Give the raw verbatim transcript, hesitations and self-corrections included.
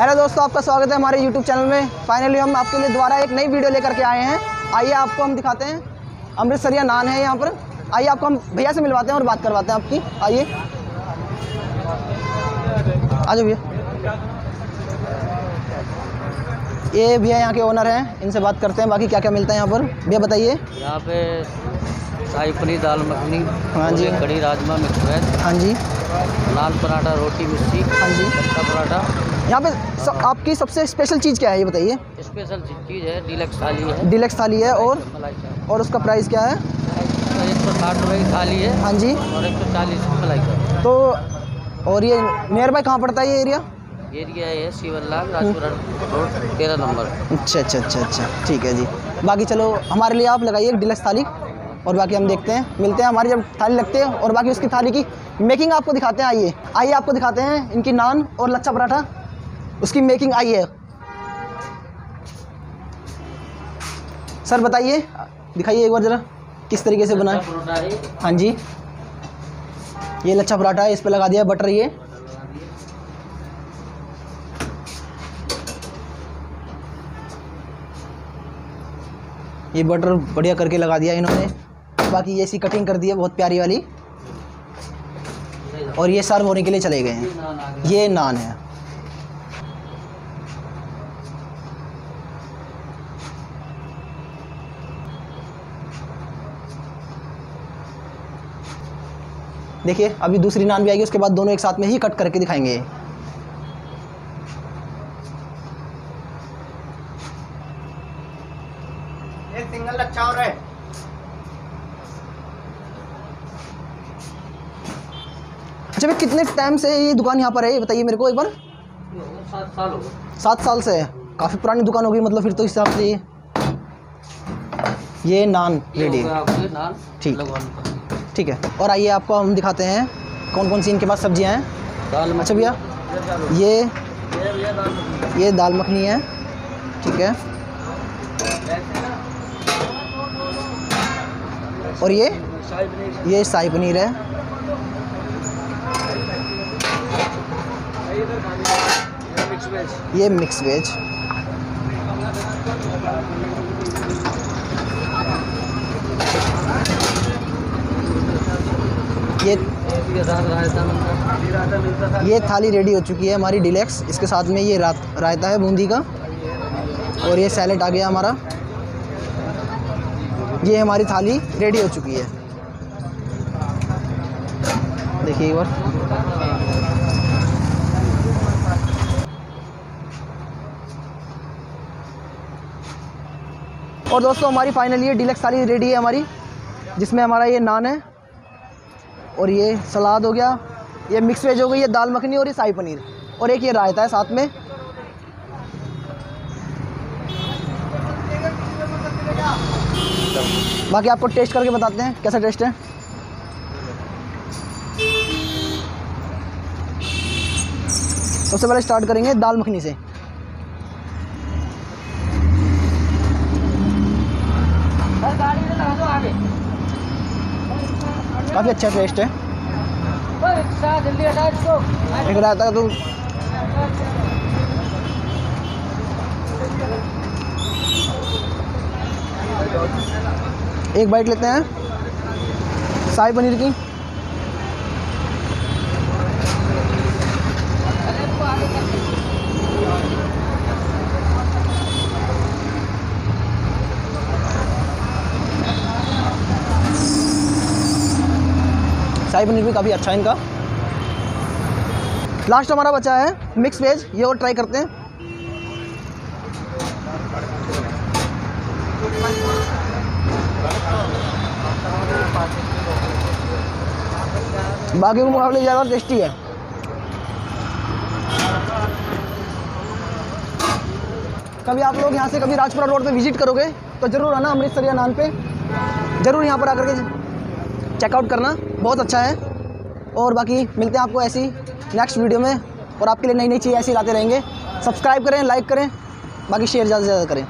Hello दोस्तों, आपका स्वागत है हमारे यूट्यूब चैनल में। फाइनली हम आपके लिए दोबारा एक नई वीडियो लेकर के आए हैं। आइए आपको हम दिखाते हैं, अमृतसरिया नान है यहाँ पर। आइए आपको हम भैया से मिलवाते हैं और बात करवाते हैं आपकी। आइए आ जाओ भैया। ये भैया यहाँ के ओनर हैं, इनसे बात करते हैं बाकी क्या क्या मिलता है यहाँ पर। भैया बताइए। यहाँ पे शाही पनीर, दाल मखनी, हाँ जी, कड़ी, राजमा, मिक्स वेज, हाँ जी, लाल पराठा, रोटी मिर्ची, हाँ जी, खट्टा पराठा। यहाँ पे स, आपकी सबसे स्पेशल चीज़ क्या है ये बताइए। स्पेशल चीज़ है डीलक्स थाली है। डीलक्स थाली है और और उसका प्राइस क्या है? एक सौ साठ रुपये की थाली है, हाँ जी, और एक सौ चालीस मलाई का। तो और ये नियर बाय कहाँ पड़ता है ये एरिया? एरिया है शिवल्ला, राजपुरा रोड तेरह नंबर। अच्छा अच्छा अच्छा अच्छा ठीक है जी। बाकी चलो हमारे लिए आप लगाइए डीलक्स थाली, और बाकी हम देखते हैं, मिलते हैं हमारी जब थाली लगते हैं, और बाकी उसकी थाली की मेकिंग आपको दिखाते हैं। आइए आइए आपको दिखाते हैं इनकी नान और लच्छा पराठा, उसकी मेकिंग। आइए सर, बताइए, दिखाइए एक बार ज़रा किस तरीके से बना है। हाँ जी, ये लच्छा पराठा है, इस पे लगा दिया बटर। ये ये बटर बढ़िया करके लगा दिया इन्होंने। बाकी ये ऐसी कटिंग कर दी है बहुत प्यारी वाली, और ये सर्व होने के लिए चले गए हैं। ये नान है। देखिए अभी दूसरी नान भी आएगी, उसके बाद दोनों एक साथ में ही कट करके दिखाएंगे। एक सिंगल लच्छा हो रहा है। अच्छा भाई, कितने टाइम से ये दुकान यहाँ पर है ये बताइए मेरे को एक बार। सात साल हो गए। सात साल से है, काफ़ी पुरानी दुकान होगी मतलब फिर तो इस हिसाब से। ये नान रेडी, ठीक ठीक है। और आइए आपको हम दिखाते हैं कौन कौन सी इनके पास सब्जियाँ हैं। दाल मखनी। अच्छा भैया, ये ये दाल मखनी है, ठीक है। और ये ये शाही पनीर है। ये मिक्स वेज। ये ये थाली रेडी हो चुकी है हमारी डीलक्स। इसके साथ में ये रा, रायता है बूंदी का, और ये सैलेड आ गया हमारा। ये हमारी थाली रेडी हो चुकी है, देखिए एक बार। और दोस्तों हमारी फाइनली ये डीलक्स थाली रेडी है हमारी, जिसमें हमारा ये नान है, और ये सलाद हो गया, ये मिक्स वेज हो गई, ये दाल मखनी, और ये शाही पनीर, और एक ये रायता है साथ में। बाकी आपको टेस्ट करके बताते हैं कैसा टेस्ट है। सबसे पहले स्टार्ट करेंगे दाल मखनी से। काफ़ी अच्छा टेस्ट है। एक रायता का तो एक बाइट लेते हैं शाही पनीर की। शाही पनीर भी काफ़ी अच्छा है इनका। लास्ट हमारा बचा है मिक्स वेज, ये और ट्राई करते हैं। बाकी के मुकाबले ज़्यादा टेस्टी है। कभी आप लोग यहाँ से कभी राजपुरा रोड पे विजिट करोगे तो ज़रूर आना अमृतसरिया नान पे, ज़रूर यहाँ पर आकर के चेकआउट करना, बहुत अच्छा है। और बाकी मिलते हैं आपको ऐसी नेक्स्ट वीडियो में, और आपके लिए नई नई चीज़ें ऐसी लाते रहेंगे। सब्सक्राइब करें, लाइक करें, बाकी शेयर ज़्यादा से ज़्यादा करें।